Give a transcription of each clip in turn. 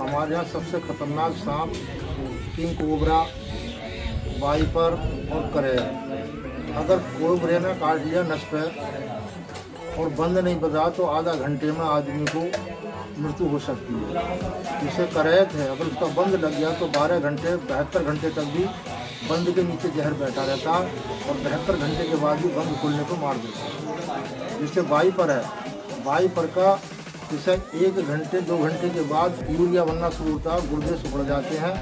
हमारे यहाँ सबसे खतरनाक सांप किंग कोबरा, वाइपर और कटैया। अगर कोबरे ने काट लिया नस पे और बंद नहीं बजा तो आधा घंटे में आदमी को मृत्यु हो सकती है। जिसे कटैया है, अगर उसका बंद लग गया तो 12 घंटे 72 घंटे तक भी बंद के नीचे जहर बैठा रहता और 72 घंटे के बाद भी बंद खुलने को मार देता। जिससे वाइपर है, वाइपर का जिसे 1 घंटे 2 घंटे के बाद यूरिया बनना शुरू होता है, गुर्दे सुखड़ जाते हैं।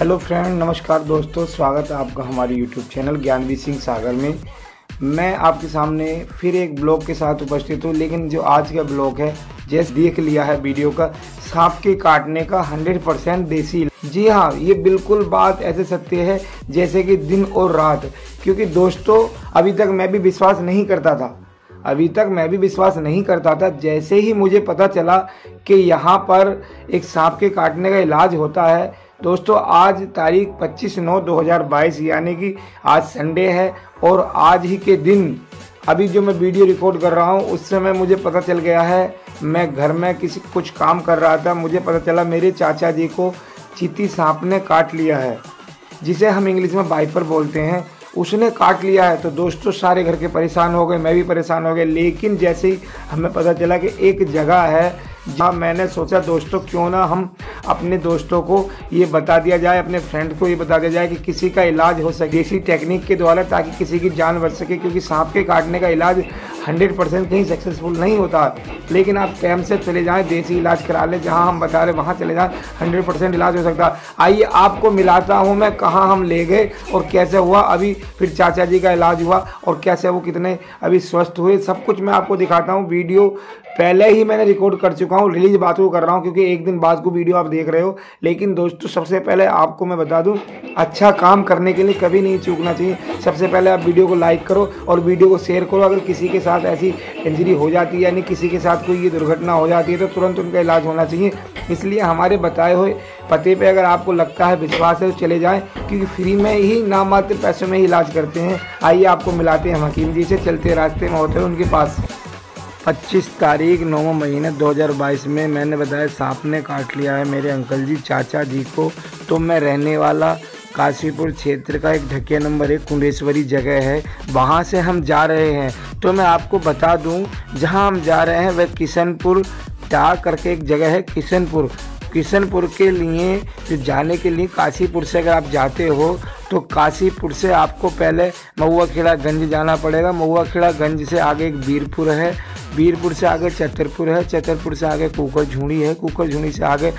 हेलो फ्रेंड, नमस्कार दोस्तों, स्वागत है आपका हमारे यूट्यूब चैनल ज्ञानवी सिंह सागर में। मैं आपके सामने फिर एक ब्लॉग के साथ उपस्थित हूँ, लेकिन जो आज का ब्लॉग है जैसे देख लिया है वीडियो का, सांप के काटने का 100% देसी। जी हाँ, ये बिल्कुल बात ऐसे सत्य है जैसे कि दिन और रात। क्योंकि दोस्तों अभी तक मैं भी विश्वास नहीं करता था, जैसे ही मुझे पता चला कि यहाँ पर एक सांप के काटने का इलाज होता है। दोस्तों आज तारीख 25/9/2022 यानी कि आज संडे है और आज ही के दिन अभी जो मैं वीडियो रिकॉर्ड कर रहा हूँ उस समय मुझे पता चल गया है। मैं घर में कुछ काम कर रहा था, मुझे पता चला मेरे चाचा जी को चींटी सांप ने काट लिया है, जिसे हम इंग्लिश में वाइपर बोलते हैं, उसने काट लिया है। तो दोस्तों सारे घर के परेशान हो गए, मैं भी परेशान हो गया। लेकिन जैसे ही हमें पता चला कि एक जगह है जहाँ, मैंने सोचा दोस्तों क्यों ना हम अपने दोस्तों को ये बता दिया जाए, अपने फ्रेंड को ये बता दिया जाए कि किसी का इलाज हो सके इसी टेक्निक के द्वारा, ताकि किसी की जान बच सके। क्योंकि सांप के काटने का इलाज 100% कहीं सक्सेसफुल नहीं होता, लेकिन आप कैंप से चले जाएँ, देसी इलाज करा लें, जहाँ हम बता रहे वहाँ चले जाएँ, 100% इलाज हो सकता। आइए आपको मिलाता हूँ मैं कहाँ हम ले गए और कैसे हुआ। अभी फिर चाचा जी का इलाज हुआ और कैसे वो कितने अभी स्वस्थ हुए, सब कुछ मैं आपको दिखाता हूँ। वीडियो पहले ही मैंने रिकॉर्ड कर चुका हूँ, रिलीज बात को कर रहा हूँ क्योंकि एक दिन बाद को वीडियो आप देख रहे हो। लेकिन दोस्तों सबसे पहले आपको मैं बता दूँ, अच्छा काम करने के लिए कभी नहीं चूकना चाहिए। सबसे पहले आप वीडियो को लाइक करो और वीडियो को शेयर करो। अगर किसी के साथ ऐसी इंजरी हो जाती है, यानी किसी के साथ कोई ये दुर्घटना हो जाती है, तो तुरंत उनका इलाज होना चाहिए। इसलिए हमारे बताए हुए पते पे अगर आपको लगता है विश्वास है तो चले जाएँ, क्योंकि फ्री में ही, नामात्र पैसों में ही इलाज करते हैं। आइए आपको मिलाते हैं हकीम जी से, चलते रास्ते में होते हैं उनके पास। 25 तारीख 9 महीने 2022 में मैंने बताया सांप ने काट लिया है मेरे अंकल जी, चाचा जी को। तो मैं रहने वाला काशीपुर क्षेत्र का एक ढकिया नंबर 1 कुंडेश्वरी जगह है, वहाँ से हम जा रहे हैं। तो मैं आपको बता दूँ जहाँ हम जा रहे हैं वह किशनपुर टा करके एक जगह है। किशनपुर के लिए जो जाने के लिए काशीपुर से अगर आप जाते हो तो काशीपुर से आपको पहले मऊआखेड़ा गंज जाना पड़ेगा। मऊआखेड़ा गंज से आगे एक बीरपुर है, बीरपुर से आगे चतरपुर है, चतरपुर से आगे कुकरझुंडी है, कुकरझुंडी से आगे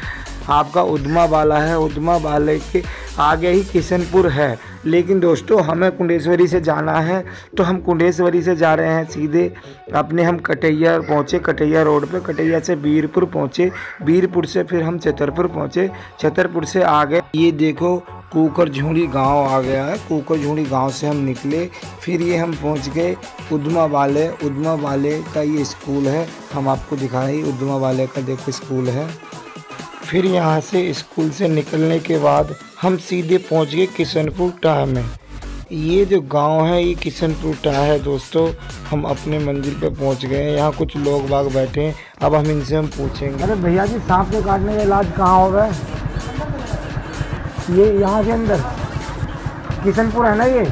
आपका उद्मा वाला है, उद्मा वाले के आगे ही किशनपुर है। लेकिन दोस्तों हमें कुंडेश्वरी से जाना है, तो हम कुंडेश्वरी से जा रहे हैं सीधे अपने, हम कटैया पहुँचे, कटैया रोड पे, कटैया से बीरपुर पहुँचे, बीरपुर से फिर हम छतरपुर पहुँचे, छतरपुर से आगे ये देखो कुकरझुंडी गांव आ गया है। कुकरझुंडी गांव से हम निकले, फिर ये हम पहुंच गए उद्मा वाले। उद्मा वाले का ये स्कूल है, हम आपको दिखाएँ उद्मा वाले का, देखो स्कूल है। फिर यहाँ से स्कूल से निकलने के बाद हम सीधे पहुँच गए किशनपुर टाह में। ये जो गांव है ये किशनपुर टाह है। दोस्तों हम अपने मंजिल पे पहुँच गए हैं, यहाँ कुछ लोग बाग बैठे हैं, अब हम इनसे हम पूछेंगे। अरे भैया जी, सांप के काटने का इलाज कहाँ होगा? ये यहाँ के अंदर किशनपुर है ना ये।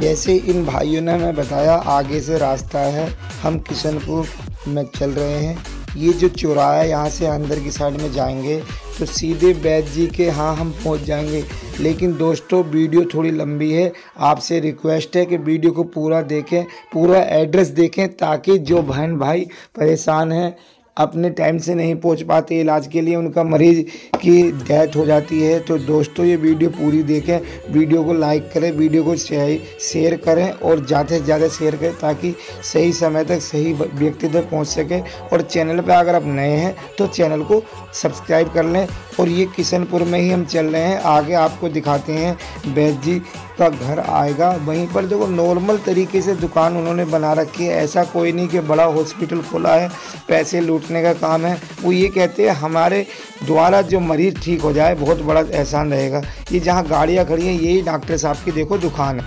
जैसे इन भाइयों ने हमें बताया आगे से रास्ता है, हम किशनपुर में चल रहे हैं। ये जो चौराहा है यहाँ से अंदर की साइड में जाएंगे तो सीधे वैद्य जी के यहाँ हम पहुँच जाएंगे। लेकिन दोस्तों वीडियो थोड़ी लंबी है, आपसे रिक्वेस्ट है कि वीडियो को पूरा देखें, पूरा एड्रेस देखें, ताकि जो बहन भाई परेशान हैं, अपने टाइम से नहीं पहुंच पाते इलाज के लिए, उनका मरीज़ की डेथ हो जाती है। तो दोस्तों ये वीडियो पूरी देखें, वीडियो को लाइक करें, वीडियो को शेयर करें और ज़्यादा से ज़्यादा शेयर करें, ताकि सही समय तक सही व्यक्ति तक पहुंच सके। और चैनल पे अगर आप नए हैं तो चैनल को सब्सक्राइब कर लें। और ये किशनपुर में ही हम चल रहे हैं, आगे आपको दिखाते हैं वैद्य जी का घर आएगा। वहीं पर देखो नॉर्मल तरीके से दुकान उन्होंने बना रखी है, ऐसा कोई नहीं कि बड़ा हॉस्पिटल खोला है, पैसे लूटने का काम है। वो ये कहते हैं हमारे द्वारा जो मरीज़ ठीक हो जाए, बहुत बड़ा एहसान रहेगा। ये जहाँ गाड़ियाँ खड़ी हैं यही डॉक्टर साहब की देखो दुकान है।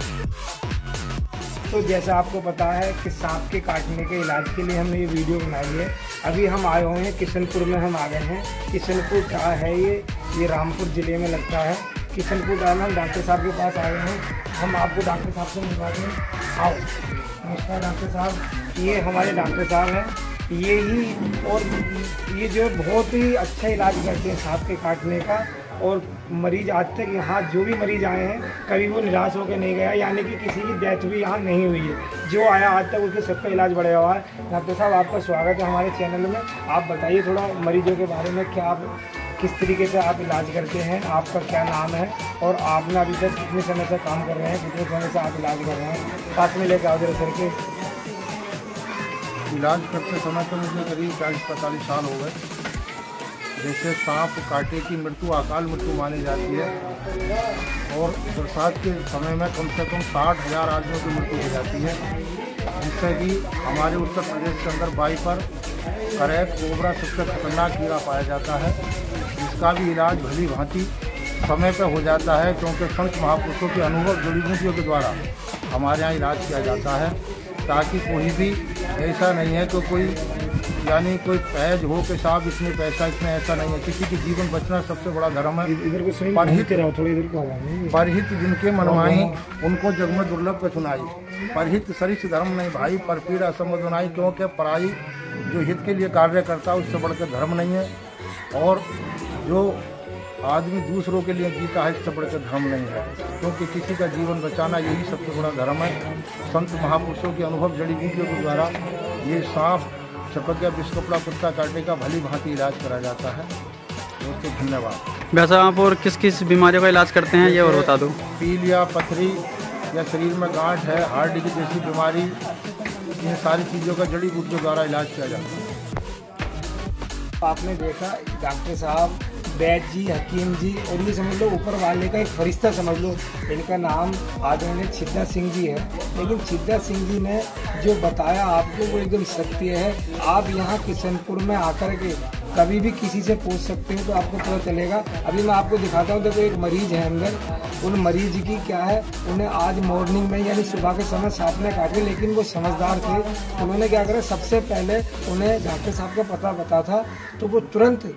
तो जैसा आपको पता है कि सांप के काटने के इलाज के लिए हमने ये वीडियो बनाई है। अभी हम आए हुए हैं किशनपुर में, हम आ गए हैं। किशनपुर क्या है ये रामपुर ज़िले में लगता है। किशनपुर डाल हम डॉक्टर साहब के पास आए हैं। हम आपको डॉक्टर साहब से मिलवा दें। आओ नमस्कार डॉक्टर साहब, ये हमारे डॉक्टर साहब हैं। ये ही और ये जो बहुत ही अच्छा इलाज करते हैं सांप के काटने का। और मरीज़ आज तक यहाँ जो भी मरीज़ आए हैं कभी वो निराश होकर नहीं गया, यानी कि किसी की डेथ भी यहाँ नहीं हुई है। जो आया आज तक उसके सबका इलाज बढ़िया हुआ है। डॉक्टर साहब आपका स्वागत है हमारे चैनल में। आप बताइए थोड़ा मरीजों के बारे में, क्या आप किस तरीके से आप इलाज करते हैं, आपका क्या नाम है और आपने अभी तक कितने समय से काम कर रहे हैं, कितने समय से आप इलाज कर रहे हैं, साथ में लेकर आओ जरा सर के। इलाज करते समय तो मुझे करीब 40-45 साल हो गए। जैसे सांप काटे की मृत्यु अकाल मृत्यु मानी जाती है और बरसात के समय में कम से कम 60,000 आदमियों की मृत्यु हो जाती है, जिससे कि हमारे उत्तर प्रदेश के अंदर वाइपर करैत कोबरा सबसे खतरनाक कीड़ा पाया जाता है। इसका भी इलाज भली भांति समय पर हो जाता है, क्योंकि संत महापुरुषों के अनुभव जड़ी बूटियों के द्वारा हमारे यहाँ इलाज किया जाता है, ताकि कोई भी ऐसा नहीं है तो कोई यानी कोई पैज हो के साहब इसमें पैसा इसमें, ऐसा नहीं है। किसी के जीवन बचना सबसे बड़ा धर्म है। परहित जिनके मनवाई उनको जग में दुर्लभ के सुनाई, परहित सरिष्ठ धर्म नहीं भाई, पर पीड़ा समझ सुनाई। क्योंकि पराई जो हित के लिए कार्य करता है उससे बढ़कर धर्म नहीं है, और जो आदमी दूसरों के लिए जीता है इससे बढ़कर धर्म नहीं है। क्योंकि किसी का जीवन बचाना यही सबसे बड़ा धर्म है। संत महापुरुषों के अनुभव जड़ी बूटियों के द्वारा ये सांप चपकिया बिस्कपड़ा कुत्ता काटने का भली भांति इलाज करा जाता है। दोस्तों धन्यवाद। वैसे आप और किस किस बीमारियों का इलाज करते हैं ये और बता दो। पील या पथरी या शरीर में गांठ है, हार्ट की जैसी बीमारी, इन सारी चीज़ों का जड़ी बूटियों द्वारा इलाज किया जाता है। आपने देखा डॉक्टर साहब, बैद जी, हकीम जी, और ये समझ लो ऊपर वाले का एक फरिश्ता समझ लो। इनका नाम आज मैंने छिदा सिंह जी है, लेकिन छिदा सिंह जी ने जो बताया आपको वो एकदम सत्य है। आप यहाँ किशनपुर में आकर के कभी भी किसी से पूछ सकते हो तो आपको पता चलेगा। अभी मैं आपको दिखाता हूँ। देखो एक मरीज़ है अंदर, उन मरीज की क्या है, उन्हें आज मॉर्निंग में यानी सुबह के समय सांप ने काटे, लेकिन वो समझदार थे। उन्होंने क्या करा, सबसे पहले उन्हें डॉक्टर साहब का पता पता था तो वो तुरंत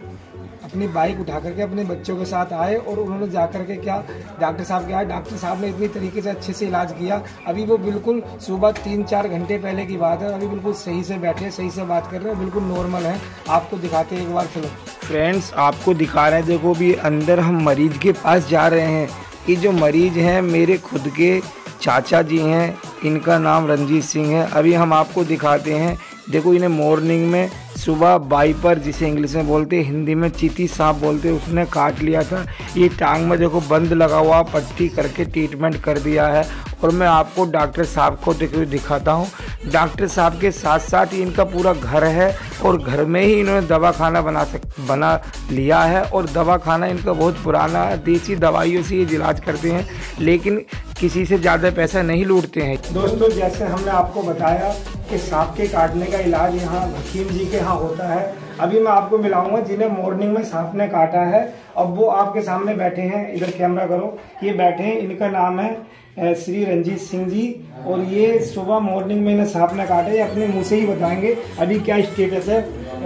अपनी बाइक उठा करके अपने बच्चों के साथ आए और उन्होंने जा करके क्या डॉक्टर साहब के आए। डॉक्टर साहब ने इतनी तरीके से अच्छे से इलाज किया। अभी वो बिल्कुल सुबह 3-4 घंटे पहले की बात है, अभी बिल्कुल सही से बैठे, सही से बात कर रहे हैं, बिल्कुल नॉर्मल है। आपको दिखाते हैं एक बार। चलो फ्रेंड्स आपको दिखा रहे हैं, देखो भी अंदर हम मरीज के पास जा रहे हैं। ये जो मरीज हैं मेरे खुद के चाचा जी हैं, इनका नाम रंजीत सिंह है। अभी हम आपको दिखाते हैं। देखो इन्हें मॉर्निंग में सुबह वाइपर जिसे इंग्लिश में बोलते हैं, हिंदी में चींटी सांप बोलते हैं, उसने काट लिया था। ये टांग में देखो बंद लगा हुआ, पट्टी करके ट्रीटमेंट कर दिया है। और मैं आपको डॉक्टर साहब को दिखाता हूँ। डॉक्टर साहब के साथ साथ इनका पूरा घर है और घर में ही इन्होंने दवा खाना बना लिया है। और दवा खाना इनका बहुत पुराना है, देसी दवाइयों से ये इलाज करते हैं, लेकिन किसी से ज़्यादा पैसा नहीं लूटते हैं। दोस्तों जैसे हमने आपको बताया कि सांप के काटने का इलाज यहाँ हकीम जी के यहाँ होता है। अभी मैं आपको मिलाऊंगा जिन्हें मॉर्निंग में सांप ने काटा है। अब वो आपके सामने बैठे हैं, इधर कैमरा करो, ये बैठे हैं। इनका नाम है श्री रंजीत सिंह जी, और ये सुबह मॉर्निंग में इन्हें सांप ने काटा। ये अपने मुंह से ही बताएंगे अभी क्या स्टेटस है।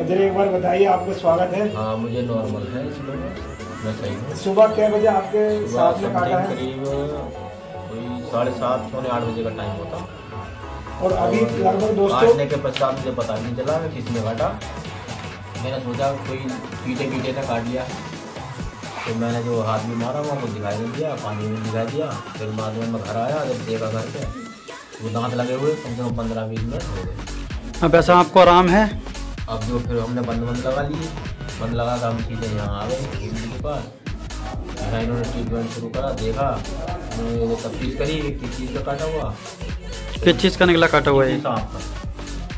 जरा एक बार बताइए। आपको स्वागत है। हाँ मुझे नॉर्मल है, सुबह क्या बजे आपके सांप ने काटा है? करीब 7:30-8 बजे का टाइम होता। और अभी लगभग दोस्तों के पश्चात मुझे पता नहीं चला किसने काटा। मैंने सोचा कोई पीटे पीटे ने काट लिया, तो मैंने जो हाथ में मारा वहाँ को दिखाई नहीं दिया, पानी में दिखाई दिया। फिर बाद में घर आया, जब देखा घर पे वो दांत लगे हुए, कम से कम 15-20 मिनट हो गए। अब ऐसा आपको आराम है? अब जो फिर हमने बंद लगा लिए, बंद लगा कर हम सीधे यहाँ आ गए हिंदी के पास। यहाँ इन्होंने ट्रीटमेंट शुरू करा, देखा उन्होंने वो सब चीज़ करी, किस चीज़ का काटा हुआ, किस चीज़ का निकला काटा हुआ है,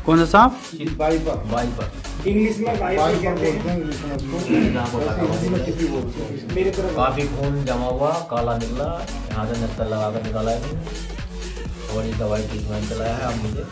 कौन सा सांप, वाइपर इंग्लिश में कहते हैं। काफी खून जमा हुआ, काला निकला, यहाँ से नक्सल लगा कर निकाला है और ये दवाई ट्रीटमेंट चलाया है। अब मुझे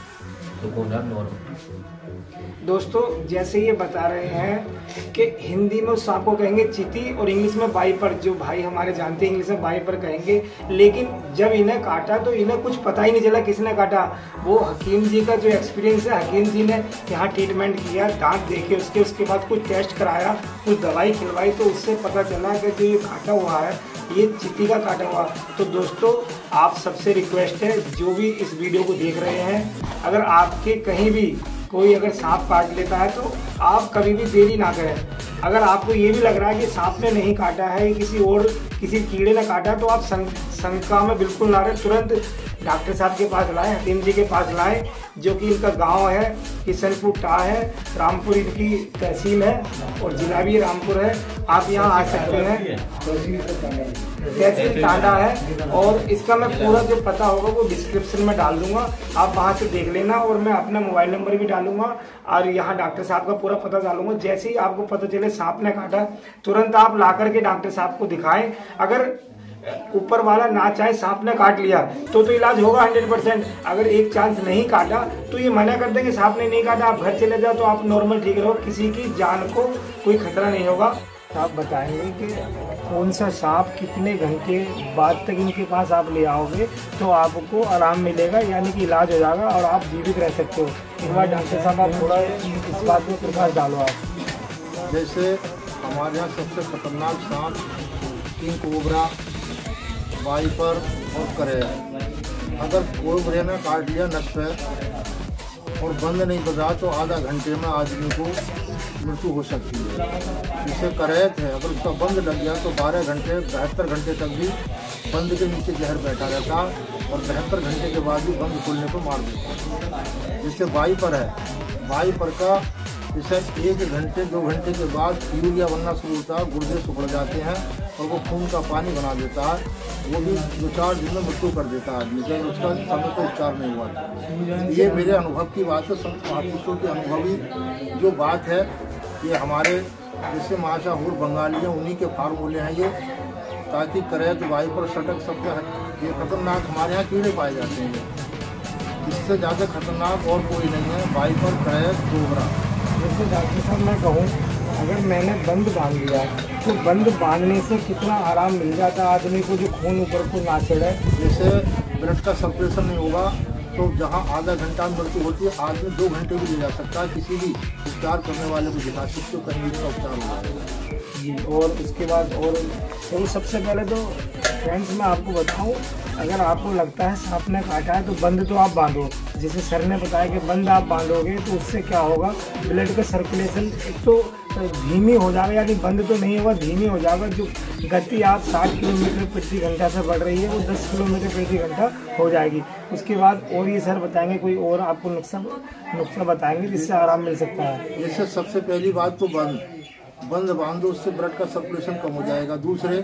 दोस्तों जैसे ये बता रहे हैं कि हिंदी में सांप को कहेंगे चींटी और इंग्लिश में वाइपर, जो भाई हमारे जानते हैं इंग्लिश में वाइपर कहेंगे, लेकिन जब इन्हें काटा तो इन्हें कुछ पता ही नहीं चला किसने काटा। वो हकीम जी का जो एक्सपीरियंस है, हकीम जी ने यहाँ ट्रीटमेंट किया, दांत देखे उसके बाद कुछ टेस्ट कराया, कुछ दवाई खिलवाई, तो उससे पता चला कि जो ये काटा हुआ है ये चींटी का काटा हुआ। तो दोस्तों आप सबसे रिक्वेस्ट है जो भी इस वीडियो को देख रहे हैं, अगर आपके कहीं भी कोई अगर सांप काट लेता है तो आप कभी भी देरी ना करें। अगर आपको ये भी लग रहा है कि सांप ने नहीं काटा है, किसी कीड़े ने काटा, तो आप शंका में बिल्कुल ना रहे, तुरंत डॉक्टर साहब के पास लाएँ, हकीम जी के पास लाएँ, जो कि इनका गांव है किशनपुर टा है, रामपुर इनकी तहसील है और जिला भी रामपुर है। आप यहां आ सकते हैं, तहसील टांडा है, और इसका मैं पूरा जो पता होगा वो डिस्क्रिप्शन में डाल दूंगा, आप वहां से देख लेना। और मैं अपना मोबाइल नंबर भी डालूंगा और यहाँ डॉक्टर साहब का पूरा पता डालूंगा। जैसे ही आपको पता चले सांप ने काटा, तुरंत आप ला करके डॉक्टर साहब को दिखाएं। अगर ऊपर वाला ना चाहे सांप ने काट लिया तो इलाज होगा 100%। अगर एक चांस नहीं काटा तो ये मना कर देंगे सांप ने नहीं काटा, आप घर चले जाओ तो आप नॉर्मल ठीक रहो, किसी की जान को कोई खतरा नहीं होगा। आप बताएंगे कि कौन सा सांप कितने घंटे बाद तक इनके पास आप ले आओगे तो आपको आराम मिलेगा, यानी कि इलाज हो जाएगा और आप जीवित रह सकते हो। एक बार डॉक्टर साहब आप थोड़ा इस बात पर प्रकाश डालो। आप जैसे हमारे यहाँ सबसे खतरनाक सांप किंग कोबरा, वाइपर और कटैया, अगर कोबरा ने काट लिया नस पे और बंद नहीं बजा तो आधा घंटे में आदमी को मृत्यु हो सकती है। जिसे कटैया है, अगर उसका बंद लग गया तो 72 घंटे तक भी बंद के नीचे जहर बैठा रहता और 72 घंटे के बाद भी बंद खोलने को मार देता। जिससे वाइपर है, वाइपर का जिससे 1 घंटे 2 घंटे के बाद यूरिया बनना शुरू होता है, गुर्दे सुखड़ जाते हैं और वो खून का पानी बना देता है, वो भी 2-4 दिन में मृत्यु कर देता है आदमी, लेकिन उसका समय पर उपचार नहीं हुआ था। ये मेरे अनुभव की बात है, संत महापुरुषों की अनुभवी जो बात है, ये हमारे जैसे महाशाहूर बंगाली हैं उन्हीं के फार्मूले हैं ये, ताकि करैत वाइपर सटक सबसे ये खतरनाक हमारे यहाँ कीड़े पाए जाते हैं, इससे ज़्यादा खतरनाक और कोई नहीं है, वाइपर करैत कोबरा। जैसे डॉक्टर साहब मैं कहूँ अगर मैंने बंद बांध लिया तो बंद बांधने से कितना आराम मिल जाता आदमी को, जो खून ऊपर को ना चढ़े। जैसे ब्लड का सर्कुलेशन नहीं होगा तो जहाँ आधा घंटा में मृत्यु होती है आदमी 2 घंटे भी ले जा सकता है, किसी भी उपचार करने वाले को दिखा सकते हो कहीं इसका उपचार होगा। और उसके बाद और तो सबसे पहले तो फ्रेंड्स मैं आपको बताऊँ, अगर आपको लगता है सांप ने काटा है तो बंद तो आप बांधो, जैसे सर ने बताया कि बंद आप बांधोगे तो उससे क्या होगा, ब्लड का सर्कुलेशन एक तो धीमी हो जाएगा, यानी बंद तो नहीं होगा धीमी हो जाएगा, जो गति आप 60 किलोमीटर प्रति घंटा से बढ़ रही है वो 10 किलोमीटर प्रति घंटा हो जाएगी। उसके बाद और ये सर बताएंगे कोई और आपको नुस्खा बताएंगे जिससे आराम मिल सकता है। जैसे सबसे पहली बात तो बंद बांध दो, उससे ब्लड का सर्कुलेशन कम हो जाएगा। दूसरे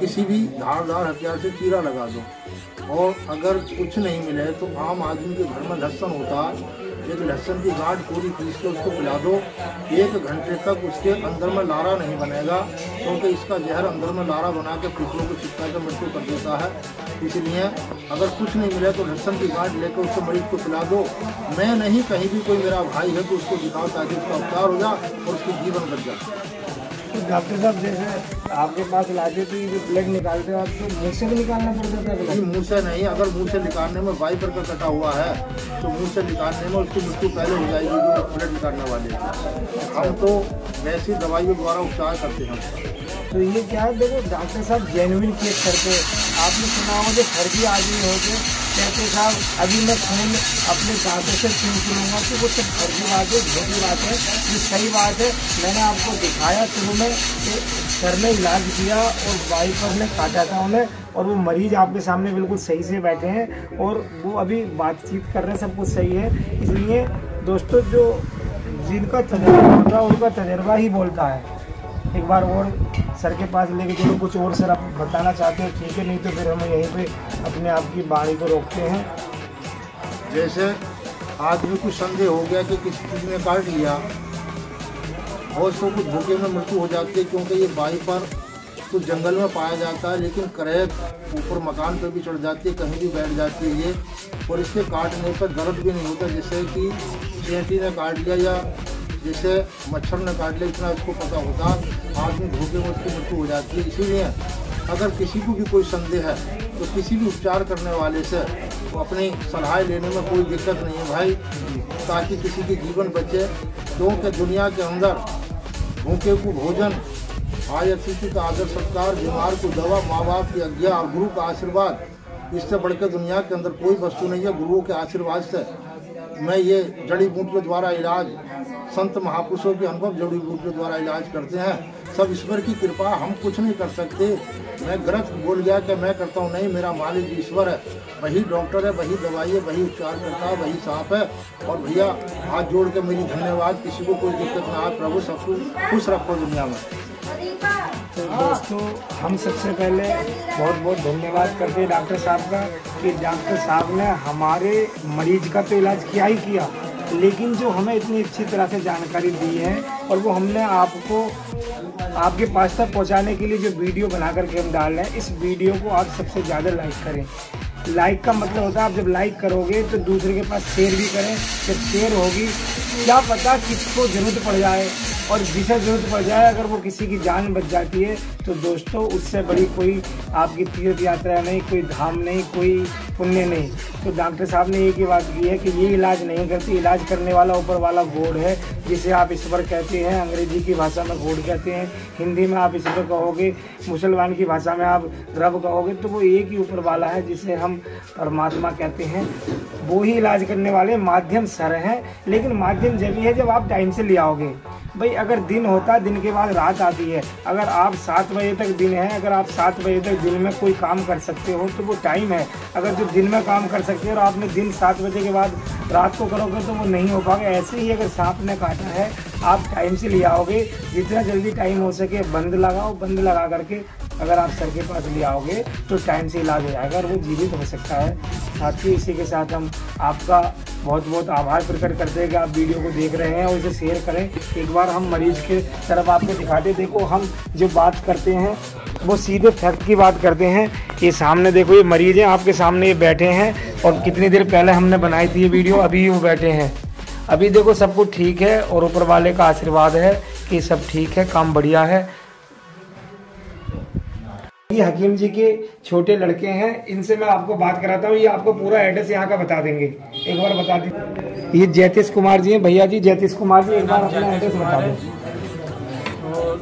किसी भी धारदार हथियार से चीरा लगा दो, और अगर कुछ नहीं मिले तो आम आदमी के घर में लहसुन होता है, एक लहसुन की गांठ पूरी पीस के उसको पिला दो, 1 घंटे तक उसके अंदर में लारा नहीं बनेगा, क्योंकि इसका जहर अंदर में लारा बना के फूफड़ों को चिपका के मृत्यु कर देता है। इसलिए अगर कुछ नहीं मिला तो लहसुन की गांठ लेकर उसको मरीज को पिला दो। मैं नहीं, कहीं भी कोई मेरा भाई है तो उसको दिखाओ ताकि उसका उपचार हो जाए और उसको जीवन बच जाए। तो डॉक्टर साहब जैसे आपके पास लाते थे जो ब्लड निकालते हो आपको मुँह से भी निकालना पड़ता था? मुँह से नहीं, अगर मुँह से निकालने में वाइपर का कटा हुआ है तो मुँह से निकालने में उसकी मृत्यु पहले हो जाएगी जो ब्लड निकालने वाले हैं। हम तो वैसी दवाइयों द्वारा उपचार करते हैं। तो ये क्या है, देखो डॉक्टर साहब जेन्युइन चेक करके, आपने सुना हो जो फर्जी आदमी हो के कहते साहब अभी मैं खून अपने दांतों से चूस लूँगा, तो वो सब फर्जी बात है, झूठी बात है, ये सही बात है। मैंने आपको दिखाया शुरू में सर ने इलाज किया और वाइपर ने काटा था उन्हें, और वो मरीज आपके सामने बिल्कुल सही से बैठे हैं और वो अभी बातचीत कर रहे हैं, सब कुछ सही है। इसलिए दोस्तों जो जिनका तजर्बा होता है उनका तजर्बा ही बोलता है। एक बार और सर के पास लेके चलो, कुछ और सर आप बताना चाहते हैं ठीक है, नहीं तो फिर हम यहीं पर अपने आप की बाड़ी को रोकते हैं। जैसे आदमी को संदेह हो गया कि किसी चीज़ ने काट लिया और उसको कुछ धोखे में मृत्यु हो जाती है, क्योंकि ये वाइपर तो जंगल में पाया जाता है, लेकिन करैत ऊपर मकान पर भी चढ़ जाती है, कहीं भी बैठ जाती है ये, और इसके काटने पर दर्द भी नहीं होता, जैसे कि चींटी ने काट लिया या जैसे मच्छर ने काट लिया, इतना इसको पता होता, आदमी धोखे में उसकी मृत्यु हो जाती है। इसीलिए अगर किसी को भी कोई संदेह है तो किसी भी उपचार करने वाले से तो अपनी सलाह लेने में कोई दिक्कत नहीं है भाई, ताकि किसी के जीवन बचे, क्योंकि दुनिया के अंदर भूखे को भोजन, आज अतिथि का आदर सत्कार, बीमार को दवा, माँ बाप की आज्ञा और गुरु का आशीर्वाद, इससे बढ़कर दुनिया के अंदर कोई वस्तु नहीं है। गुरुओं के आशीर्वाद से मैं ये जड़ी बूटियों द्वारा इलाज, संत महापुरुषों के अनुभव जड़ी बूटियों द्वारा इलाज करते हैं, सब ईश्वर की कृपा, हम कुछ नहीं कर सकते। मैं गलत बोल गया कि मैं करता हूँ, नहीं, मेरा मालिक ईश्वर है, वही डॉक्टर है, वही दवाई है, वही उपचार करता है, वही सांप है। और भैया हाथ जोड़ के मेरी धन्यवाद, किसी को कोई दिक्कत ना आए, प्रभु सबको खुश रखो दुनिया में। तो दोस्तों हम सबसे पहले बहुत बहुत धन्यवाद करते हैं डॉक्टर साहब का, कि डॉक्टर साहब ने हमारे मरीज का तो इलाज किया ही किया, लेकिन जो हमें इतनी अच्छी तरह से जानकारी दी है, और वो हमने आपको आपके पास तक पहुँचाने के लिए जो वीडियो बना करके हम डाल रहे हैं, इस वीडियो को आप सबसे ज़्यादा लाइक करें। लाइक का मतलब होता है आप जब लाइक करोगे तो दूसरे के पास शेयर भी करें, जब शेयर होगी क्या पता किसको ज़रूरत पड़ जाए, और जिसे ज़रूरत पड़ जाए अगर वो किसी की जान बच जाती है तो दोस्तों उससे बड़ी कोई आपकी तीर्थ यात्रा नहीं, कोई धाम नहीं, कोई पुण्य नहीं। तो डॉक्टर साहब ने एक ही बात की है कि ये इलाज नहीं करती, इलाज करने वाला ऊपर वाला गॉड है, जिसे आप ईश्वर कहते हैं, अंग्रेजी की भाषा में गॉड कहते हैं, हिंदी में आप ईश्वर कहोगे, मुसलमान की भाषा में आप रब कहोगे, तो वो एक ही ऊपर वाला है जिसे हम परमात्मा कहते हैं, वो ही इलाज करने वाले माध्यम सर हैं। लेकिन माध्यम जब ही है जब आप टाइम से ले आओगे भाई। अगर दिन होता, दिन के बाद रात आती है, अगर आप 7 बजे तक दिन है, अगर आप 7 बजे तक दिन में कोई काम कर सकते हो तो वो टाइम है, अगर जो दिन में काम कर सकते हो और आपने दिन 7 बजे के बाद रात को करोगे तो वो नहीं हो पाएगा। ऐसे ही अगर सांप ने काटा है, आप टाइम से ले आओगे, जितना जल्दी टाइम हो सके बंद लगाओ, बंद लगा करके अगर आप सर के पास ले आओगे तो टाइम से इलाज हो जाएगा और वो जीवित हो सकता है। साथ ही इसी के साथ हम आपका बहुत बहुत आभार प्रकट करते हैं कि आप वीडियो को देख रहे हैं और इसे शेयर करें। एक बार हम मरीज के तरफ आपको दिखाते, देखो हम जो बात करते हैं वो सीधे फैक्ट की बात करते हैं। ये सामने देखो, ये मरीज हैं आपके सामने, ये बैठे हैं, और कितनी देर पहले हमने बनाई थी ये वीडियो, अभी वो बैठे हैं। अभी देखो सब कुछ ठीक है और ऊपर वाले का आशीर्वाद है कि सब ठीक है, काम बढ़िया है। ये हकीम जी के छोटे लड़के हैं, इनसे मैं आपको बात कराता हूँ, ये आपको पूरा एड्रेस यहाँ का बता देंगे। एक बार बता दें, ये जैतीश कुमार जी हैं, भैया जी जैतीश कुमार जी, एक बार अपना एड्रेस बता दें। और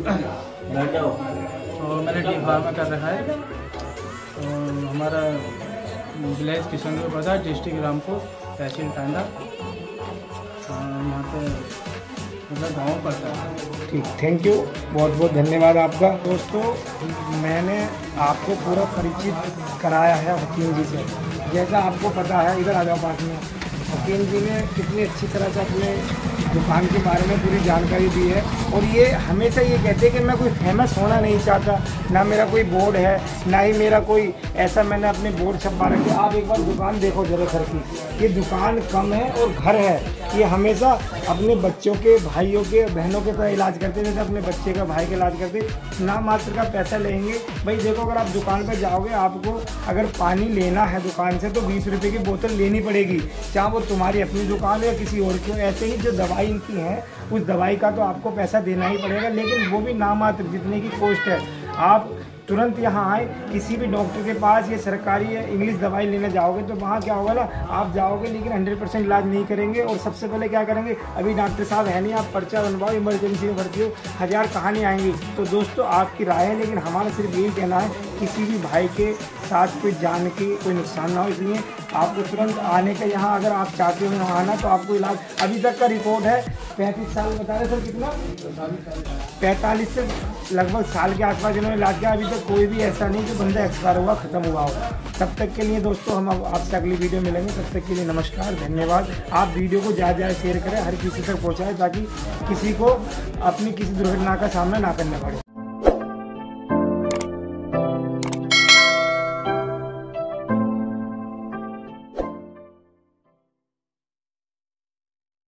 मैंने टी फार्मा कर रखा है, और हमारा विलेज किशनपुर पड़ा, डिस्ट्रिक्ट रामपुर, तहसील टांडा, यहाँ पे मतलब गाँव पड़ता है। ठीक, थैंक यू, बहुत बहुत धन्यवाद आपका। दोस्तों मैंने आपको पूरा परिचित कराया है हकीम जी से, जैसा आपको पता है, इधर आजाबाद में हकीम जी ने कितनी अच्छी तरह से अपने दुकान के बारे में पूरी जानकारी दी है। और ये हमेशा ये कहते हैं कि मैं कोई फेमस होना नहीं चाहता, ना मेरा कोई बोर्ड है, ना ही मेरा कोई ऐसा मैंने अपने बोर्ड छपा रखे। आप एक बार दुकान देखो जरा सर की, ये दुकान कम है और घर है। ये हमेशा अपने बच्चों के, भाइयों के, बहनों के तरह इलाज करते हैं, जैसे अपने बच्चे का, भाई का इलाज करते, ना मात्र का पैसा लेंगे भाई। देखो अगर आप दुकान पर जाओगे, आपको अगर पानी लेना है दुकान से तो 20 रुपये की बोतल लेनी पड़ेगी, चाहे वो तुम्हारी अपनी दुकान हो या किसी और की हो। ऐसे ही जो दवाई इनकी है, उस दवाई का तो आपको पैसा देना ही पड़ेगा, लेकिन वो भी ना मात्र जितने की कॉस्ट है। आप तुरंत यहाँ आए, किसी भी डॉक्टर के पास ये सरकारी या इंग्लिश दवाई लेने जाओगे तो वहाँ क्या होगा ना, आप जाओगे लेकिन 100% इलाज नहीं करेंगे। और सबसे पहले क्या करेंगे, अभी डॉक्टर साहब है नहीं, आप पर्चा बनवाओ, इमरजेंसी में भर्ती हो, हज़ार कहानी आएंगी। तो दोस्तों आपकी राय है, लेकिन हमारा सिर्फ यही कहना है किसी भी भाई के साथ कोई जान के कोई नुकसान ना हो, इसलिए आपको तुरंत आने का, यहाँ अगर आप चाहते हो यहाँ आना तो आपको इलाज। अभी तक का रिकॉर्ड है 35 साल, बता रहे सर कितना, 45 से लगभग साल के आसपास जिन्होंने इलाज किया, अभी तक कोई भी ऐसा नहीं जो बंदा एक्सपायर हुआ, ख़त्म हुआ हो। तब तक के लिए दोस्तों हम आपसे अगली वीडियो मिलेंगे, तब तक के लिए नमस्कार, धन्यवाद। आप वीडियो को ज़्यादा ज़्यादा शेयर करें, हर किसी तक पहुँचाएँ, ताकि किसी को अपनी किसी दुर्घटना का सामना ना करना पड़े।